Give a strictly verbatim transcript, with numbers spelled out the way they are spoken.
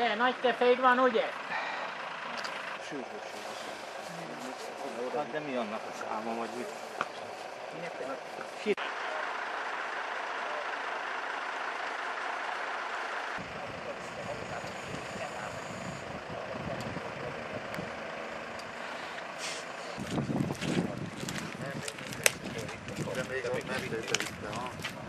De nagy tefeid van, ugye? Sűrű, sűrű. De mi annak a száma, vagy mit? Még a megidőtől itt, ha?